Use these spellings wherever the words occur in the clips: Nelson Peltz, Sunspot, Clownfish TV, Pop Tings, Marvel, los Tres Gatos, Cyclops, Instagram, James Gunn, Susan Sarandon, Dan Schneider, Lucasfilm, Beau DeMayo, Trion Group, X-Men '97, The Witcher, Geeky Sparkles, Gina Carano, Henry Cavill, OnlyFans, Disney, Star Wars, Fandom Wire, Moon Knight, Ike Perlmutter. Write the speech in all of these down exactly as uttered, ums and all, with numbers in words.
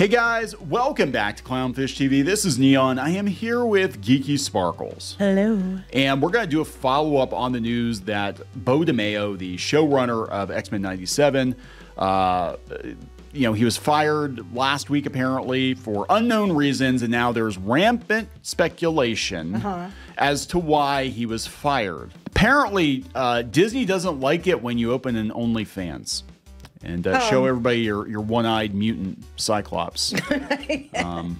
Hey guys, welcome back to Clownfish T V. This is Neon. I am here with Geeky Sparkles. Hello. And we're going to do a follow-up on the news that Beau DeMayo, the showrunner of X-Men ninety-seven, uh, you know, he was fired last week apparently for unknown reasons, and now there's rampant speculation uh-huh. as to why he was fired. Apparently, uh, Disney doesn't like it when you open an OnlyFans. And uh, oh. show everybody your, your one-eyed mutant Cyclops. um.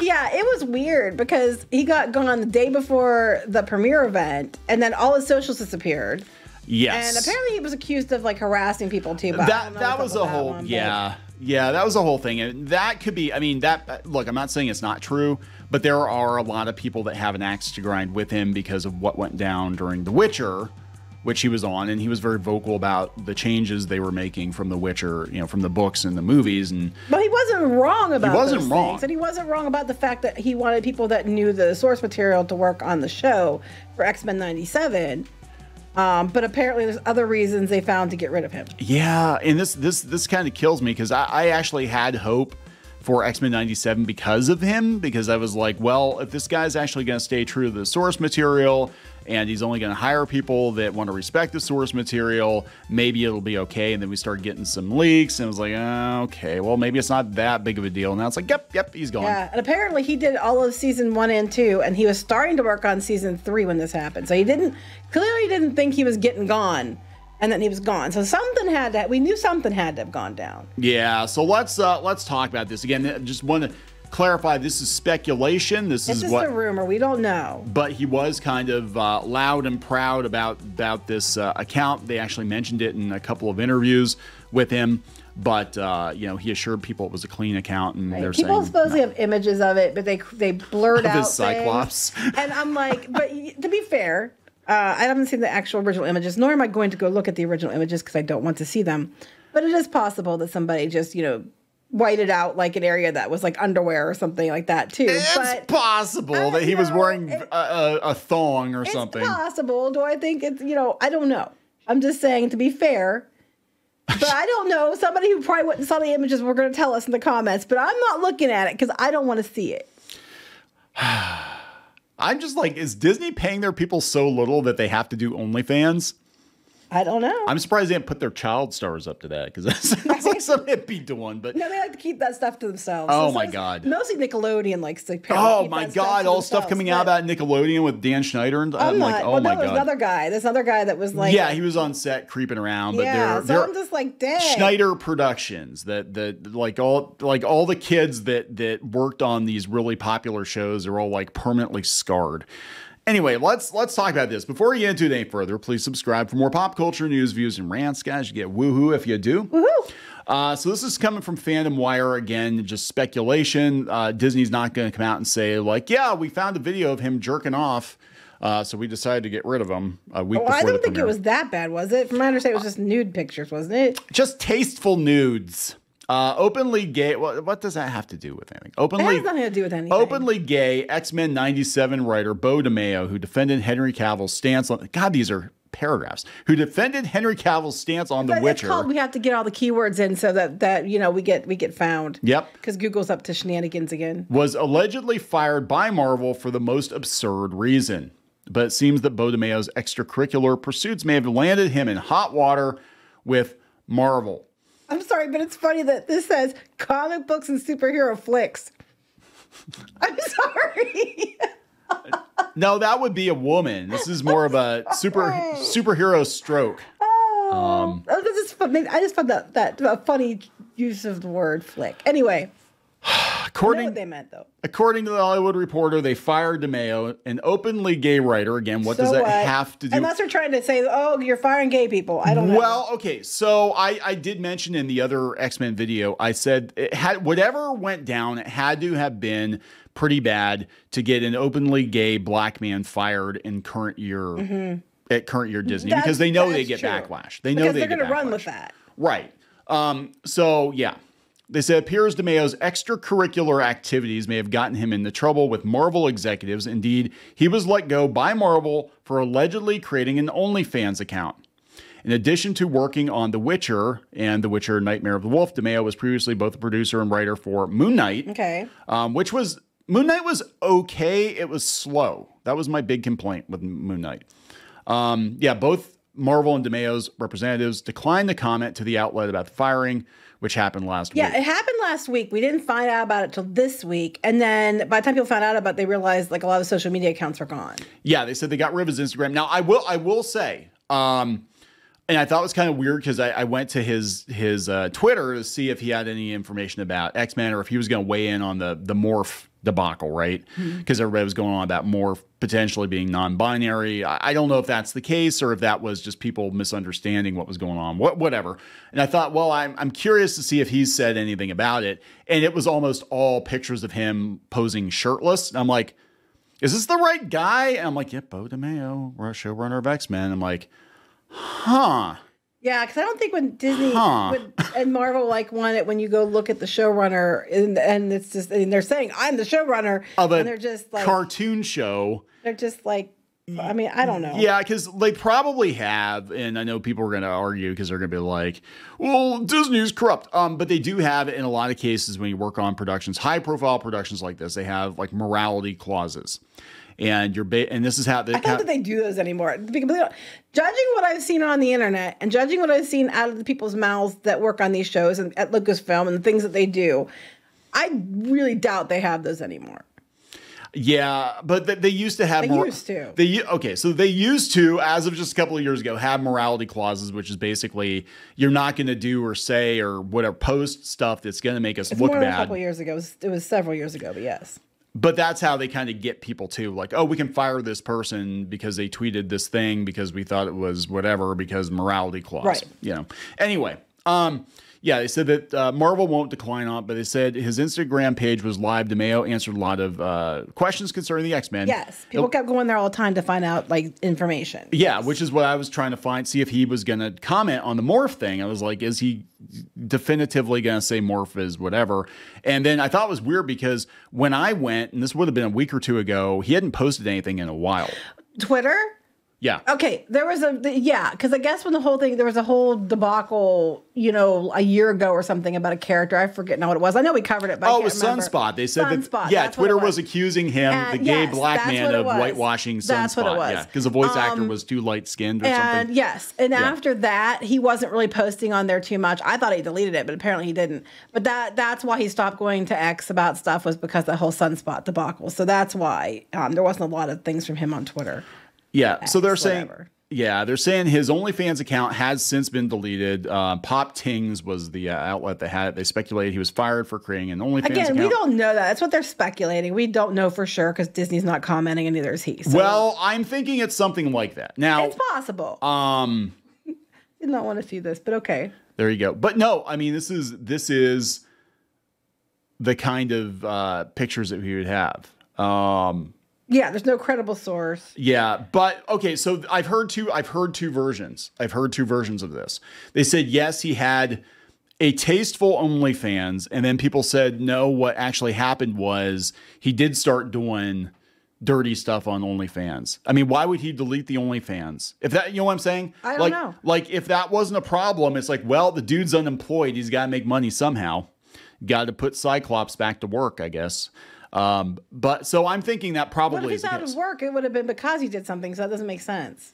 Yeah, it was weird because he got gone the day before the premiere event, and then all his socials disappeared. Yes. And apparently he was accused of, like, harassing people, too. But that that was a whole, one, yeah. Yeah, that was a whole thing. And that could be, I mean, that, look, I'm not saying it's not true, but there are a lot of people that have an axe to grind with him because of what went down during The Witcher, which he was on, and he was very vocal about the changes they were making from The Witcher, you know, from the books and the movies. And but he wasn't wrong about he wasn't those wrong, things, and he wasn't wrong about the fact that he wanted people that knew the source material to work on the show for X-Men ninety-seven. Um, but apparently, there's other reasons they found to get rid of him. Yeah, and this this this kind of kills me because I, I actually had hope for X-Men ninety-seven because of him, because I was like, well, if this guy's actually going to stay true to the source material and he's only going to hire people that want to respect the source material, maybe it'll be okay. And then we started getting some leaks, and it was like, oh, okay, well, maybe it's not that big of a deal. And now it's like, yep, yep, he's gone. Yeah, and apparently he did all of season one and two, and he was starting to work on season three when this happened. So he didn't, clearly didn't think he was getting gone. And then he was gone. So something had to, we knew something had to have gone down. Yeah. So let's, uh, let's talk about this again. Just want to clarify, this is speculation. This is what, it's a rumor. We don't know. But he was kind of uh, loud and proud about, about this uh, account. They actually mentioned it in a couple of interviews with him. But, uh, you know, he assured people it was a clean account, and right. they're people saying, supposedly no. have images of it, but they, they blurred out his Cyclops. Things. And I'm like, but to be fair, Uh, I haven't seen the actual original images, nor am I going to go look at the original images because I don't want to see them. But it is possible that somebody just, you know, whited out like an area that was like underwear or something like that, too. It's but, possible uh, that he know, was wearing it, a, a thong or it's something. It's possible. Do I think it's, you know, I don't know. I'm just saying, to be fair, but I don't know. Somebody who probably wouldn't saw the images were going to tell us in the comments, but I'm not looking at it because I don't want to see it. I'm just like, is Disney paying their people so little that they have to do OnlyFans? I don't know. I'm surprised they didn't put their child stars up to that, because that's right. like some hippie doing. But no, they like to keep that stuff to themselves. Oh so my god! Mostly Nickelodeon likes to. Oh my god! Stuff all stuff coming but out about Nickelodeon with Dan Schneider, and I'm, I'm not, like, oh well, my no, god! There's another guy. There's another guy that was like, yeah, he was on set creeping around. But yeah, they're, so they're, I'm just like, dang. Schneider Productions. That that like all like all the kids that that worked on these really popular shows are all like permanently scarred. Anyway, let's let's talk about this. Before we get into it any further, please subscribe for more pop culture news, views, and rants, guys. You get woohoo if you do. Woohoo! Uh, so this is coming from Fandom Wire again, just speculation. Uh, Disney's not going to come out and say, like, yeah, we found a video of him jerking off, uh, so we decided to get rid of him a week oh, before the premiere. I don't think it was that bad, was it? From my understanding, it was just nude pictures, wasn't it? Just tasteful nudes. Uh, openly gay. What, what does that have to do with anything? Openly, it has nothing to do with anything. Openly gay X-Men ninety-seven writer Beau DeMayo, who defended Henry Cavill's stance on, God, these are paragraphs. Who defended Henry Cavill's stance on but The Witcher? It's called, we have to get all the keywords in so that that you know we get we get found. Yep. Because Google's up to shenanigans again. Was allegedly fired by Marvel for the most absurd reason, but it seems that Beau DeMayo's extracurricular pursuits may have landed him in hot water with Marvel. I'm sorry, but it's funny that this says comic books and superhero flicks. I'm sorry. No, that would be a woman. This is more of a super superhero stroke. Oh, um, oh this is funny. I just found that that a funny use of the word flick. Anyway, according I know what they meant though. According to the Hollywood Reporter, they fired DeMayo, an openly gay writer. Again, what so does that what? have to do? Unless they're trying to say, oh, you're firing gay people. I don't well, know. Well, okay. So I, I did mention in the other X-Men video, I said it had whatever went down, it had to have been pretty bad to get an openly gay black man fired in current year mm-hmm. at current year Disney. That's, because they know they get true. backlash. They because know they they're going to run with that. Right. Um, so, yeah. They said it appears DeMayo's extracurricular activities may have gotten him into trouble with Marvel executives. Indeed, he was let go by Marvel for allegedly creating an OnlyFans account. In addition to working on The Witcher and The Witcher Nightmare of the Wolf, DeMayo was previously both a producer and writer for Moon Knight. Okay. Um, which was, Moon Knight was okay. It was slow. That was my big complaint with Moon Knight. Um, yeah, both Marvel and DeMayo's representatives declined to comment to the outlet about the firing, which happened last yeah, week. Yeah, it happened last week. We didn't find out about it till this week. And then by the time people found out about it, they realized like a lot of social media accounts were gone. Yeah, they said they got rid of his Instagram. Now, I will I will say, um, and I thought it was kind of weird because I, I went to his his uh, Twitter to see if he had any information about X-Men or if he was going to weigh in on the, the morph debacle, right? Because mm-hmm. everybody was going on about morph potentially being non-binary. I, I don't know if that's the case or if that was just people misunderstanding what was going on, what, whatever. And I thought, well, I'm, I'm curious to see if he's said anything about it. And it was almost all pictures of him posing shirtless. And I'm like, is this the right guy? And I'm like, yep, yeah, Beau DeMayo, showrunner of X-Men. I'm like, huh. Yeah, because I don't think when Disney huh. would, and Marvel like want it when you go look at the showrunner and, and it's just and they're saying I'm the showrunner of a and they're just like, cartoon show. They're just like, I mean, I don't know. Yeah, because they probably have, and I know people are going to argue because they're going to be like, well, Disney's corrupt. Um, but they do have in a lot of cases when you work on productions, high profile productions like this, they have like morality clauses. And you're ba and this is how they I thought that they do those anymore. Judging what I've seen on the internet and judging what I've seen out of the people's mouths that work on these shows and at Lucasfilm and the things that they do, I really doubt they have those anymore. Yeah, but they, they used to have. They used to. They okay, so they used to, as of just a couple of years ago, have morality clauses, which is basically you're not going to do or say or whatever post stuff that's going to make us it's look more than bad. A couple of years ago, it was, it was several years ago, but yes. But that's how they kind of get people to like, oh, we can fire this person because they tweeted this thing because we thought it was whatever because morality clause, right. you know. Anyway, um, yeah, they said that uh, Marvel won't decline on, but they said his Instagram page was live. DeMayo answered a lot of uh, questions concerning the X-Men. Yes, people it, kept going there all the time to find out like information. Yeah, yes. Which is what I was trying to find, see if he was going to comment on the morph thing. I was like, is he definitively going to say morph is whatever? And then I thought it was weird because when I went, and this would have been a week or two ago, he hadn't posted anything in a while. Twitter? Yeah. Okay. There was a, the, yeah. Cause I guess when the whole thing, there was a whole debacle, you know, a year ago or something about a character. I forget now what it was. I know we covered it. But oh, it was remember. Sunspot. They said Sunspot, that, yeah, Twitter was. was accusing him, and the yes, gay black man of whitewashing Sunspot. That's what it was. Yeah. Cause the voice um, actor was too light skinned or and something. Yes. And yeah. after that, he wasn't really posting on there too much. I thought he deleted it, but apparently he didn't. But that, that's why he stopped going to X about stuff was because the whole Sunspot debacle. So that's why um, there wasn't a lot of things from him on Twitter. Yeah, X, so they're saying, whatever. yeah, they're saying his OnlyFans account has since been deleted. Uh, Pop Tings was the uh, outlet that had it. They speculated he was fired for creating an OnlyFans Again, account. We don't know that. That's what they're speculating. We don't know for sure because Disney's not commenting and neither is he. So. Well, I'm thinking it's something like that. Now, it's possible. Um, Did not want to see this, but okay. There you go. But no, I mean, this is this is the kind of uh, pictures that we would have. Um, Yeah, there's no credible source. Yeah, but okay, so I've heard two I've heard two versions. I've heard two versions of this. They said yes, he had a tasteful OnlyFans, and then people said no, what actually happened was he did start doing dirty stuff on OnlyFans. I mean, why would he delete the OnlyFans? If that, you know what I'm saying? I don't like, know. Like if that wasn't a problem, it's like, well, the dude's unemployed, he's got to make money somehow. Got to put Cyclops back to work, I guess. Um, but so I'm thinking that probably what if he's is out of work, it would have been because he did something. So that doesn't make sense.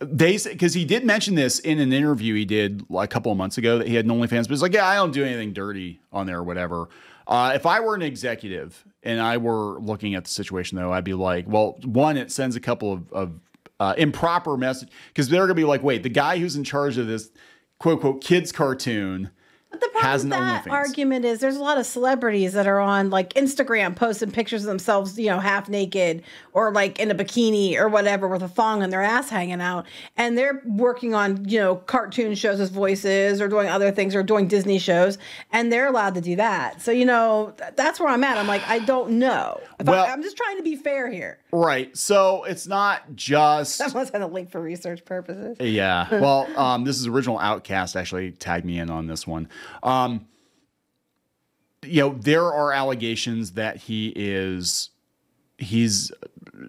They said, cause he did mention this in an interview he did like a couple of months ago that he had an OnlyFans, but it's like, yeah, I don't do anything dirty on there or whatever. Uh, if I were an executive and I were looking at the situation though, I'd be like, well, one, it sends a couple of, of, uh, improper message. Cause they're going to be like, wait, the guy who's in charge of this quote, quote, kids cartoon But the problem with that argument is there's a lot of celebrities that are on like Instagram posting pictures of themselves, you know, half naked or like in a bikini or whatever with a thong and their ass hanging out. And they're working on, you know, cartoon shows as voices or doing other things or doing Disney shows. And they're allowed to do that. So, you know, th that's where I'm at. I'm like, I don't know. If well, I, I'm just trying to be fair here. Right. So it's not just. That must have a link for research purposes. Yeah. Well, um, this is original Outcast actually tagged me in on this one. Um, you know, there are allegations that he is, he's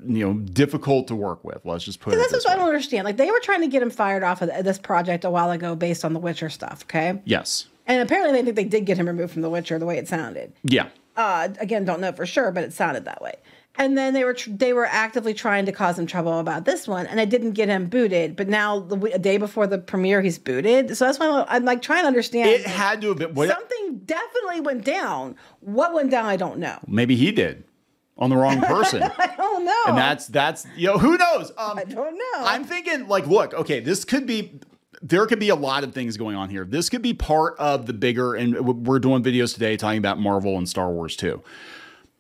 you know, difficult to work with. Let's just put it this way. That's what I don't understand. Like, they were trying to get him fired off of this project a while ago based on The Witcher stuff, okay? Yes. And apparently they think they did get him removed from The Witcher the way it sounded. Yeah. Uh, again, don't know for sure, but it sounded that way. And then they were tr they were actively trying to cause him trouble about this one, and I didn't get him booted. But now, the w a day before the premiere, he's booted. So that's why I'm, I'm like trying to understand. It had to have been something definitely went down. What went down? I don't know. Maybe he did on the wrong person. I don't know. And that's that's you know who knows. Um, I don't know. I'm thinking like, look, okay, this could be. There could be a lot of things going on here. This could be part of the bigger, and we're doing videos today talking about Marvel and Star Wars too.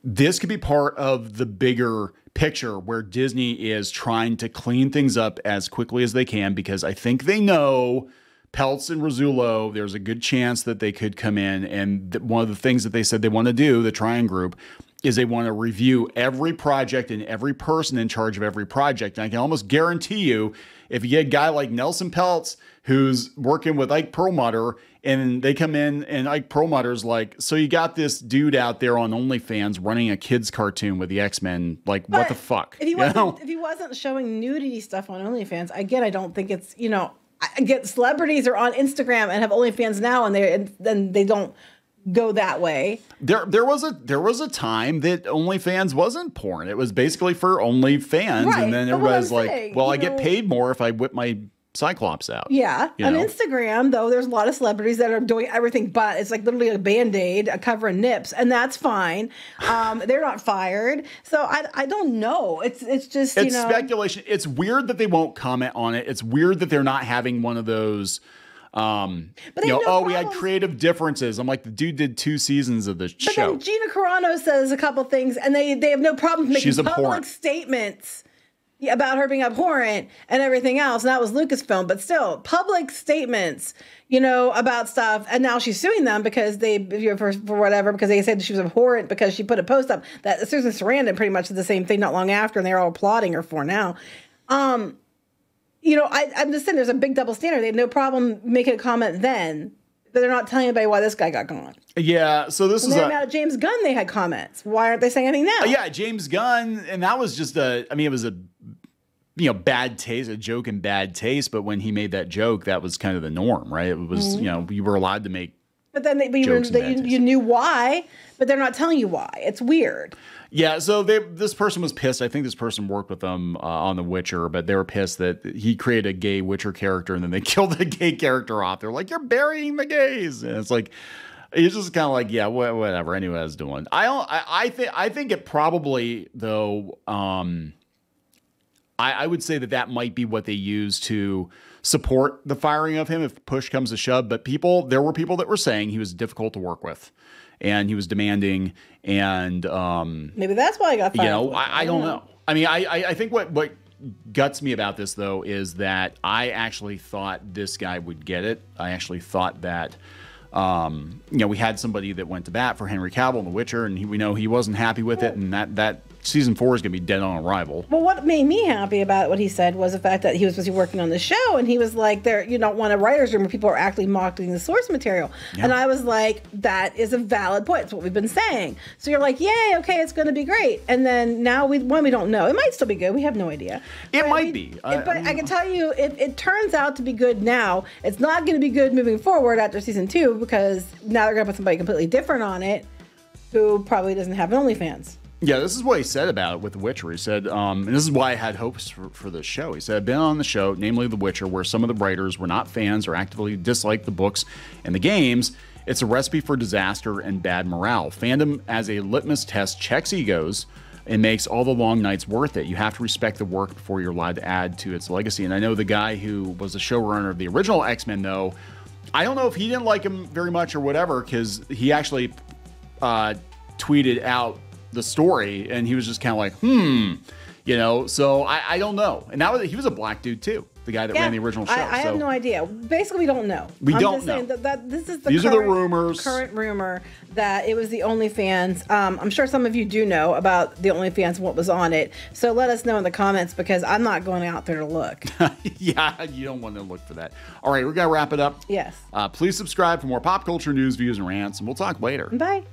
This could be part of the bigger picture where Disney is trying to clean things up as quickly as they can, because I think they know Peltz and Rizzullo, there's a good chance that they could come in. And one of the things that they said they want to do, the Trion Group, is they want to review every project and every person in charge of every project. And I can almost guarantee you, if you get a guy like Nelson Peltz, who's working with Ike Perlmutter, and they come in and Ike Perlmutter's like, so you got this dude out there on OnlyFans running a kid's cartoon with the X-Men. Like, but what the fuck? If he, wasn't, you know? if he wasn't showing nudity stuff on OnlyFans, again, I don't think it's, you know, I get celebrities are on Instagram and have OnlyFans now, and they and then they don't go that way. There, there was a there was a time that OnlyFans wasn't porn. It was basically for OnlyFans, right. And then everybody's like, saying, "Well, I know, get paid more if I whip my Cyclops out." Yeah, you on know? Instagram though, there's a lot of celebrities that are doing everything, but it's like literally a Band-Aid, a cover of nips, and that's fine. Um, they're not fired, so I I don't know. It's it's just you it's know, speculation. It's weird that they won't comment on it. It's weird that they're not having one of those. Um, but you know, no oh, problems. we had creative differences. I'm like, the dude did two seasons of this but show. But then Gina Carano says a couple things, and they they have no problem making She's public statements about her being abhorrent and everything else. And that was Lucasfilm, but still public statements, you know, about stuff. And now she's suing them because they, you know, for, for whatever, because they said she was abhorrent because she put a post up that Susan Sarandon pretty much did the same thing not long after, and they're all applauding her for now. Um, You know, I, I'm just saying there's a big double standard. They had no problem making a comment then, but they're not telling anybody why this guy got gone. Yeah, so this when is they a... Out James Gunn, they had comments. Why aren't they saying anything now? Uh, yeah, James Gunn, and that was just a... I mean, it was a, you know, bad taste, a joke in bad taste, but when he made that joke, that was kind of the norm, right? It was, mm-hmm. you know, you were allowed to make But then they, but you, were, they, you, you knew why, but they're not telling you why. It's weird. Yeah, so they, this person was pissed. I think this person worked with them uh, on The Witcher, but they were pissed that he created a gay Witcher character, and then they killed the gay character off. They're like, you're burying the gays. And it's like, it's just kind of like, yeah, wh whatever. Anyway, I was doing. I, I, I, th I think it probably, though, um, I, I would say that that might be what they use to support the firing of him if push comes to shove. But people, there were people that were saying he was difficult to work with. And he was demanding, and um, maybe that's why I got fired. You know, I, I don't know. I mean, I I think what what guts me about this though is that I actually thought this guy would get it. I actually thought that um, you know, we had somebody that went to bat for Henry Cavill in The Witcher, and he, we know he wasn't happy with it, and that that season four is gonna be dead on arrival. Well, what made me happy about what he said was the fact that he was busy working on the show, and he was like, there, you don't want a writer's room where people are actually mocking the source material. Yeah. And I was like, that is a valid point. It's what we've been saying. So you're like, yay, okay, it's gonna be great. And then now we one we don't know. It might still be good. We have no idea. It but might we, be. I, it, but I, I, I can tell you if it turns out to be good now, it's not gonna be good moving forward after season two, because now they're gonna put somebody completely different on it who probably doesn't have an OnlyFans. Yeah, this is what he said about it with The Witcher. He said, um, and this is why I had hopes for, for this show. He said, I've been on the show, namely The Witcher, where some of the writers were not fans or actively disliked the books and the games. It's a recipe for disaster and bad morale. Fandom, as a litmus test, checks egos and makes all the long nights worth it. You have to respect the work before you're allowed to add to its legacy. And I know the guy who was the showrunner of the original X-Men, though, I don't know if he didn't like him very much or whatever, because he actually uh, tweeted out the story, and he was just kind of like, hmm, you know, so I, I don't know. And that was, he was a black dude too, the guy that yeah, ran the original show. I, I so. have no idea. Basically, we don't know. We I'm don't just know. Saying that, that this is the These current, are the rumors. Current rumor that it was the OnlyFans. Um, I'm sure some of you do know about the OnlyFans and what was on it. So let us know in the comments, because I'm not going out there to look. Yeah, you don't want to look for that. All right, we're going to wrap it up. Yes. Uh, please subscribe for more pop culture news, views, and rants, and we'll talk later. Bye.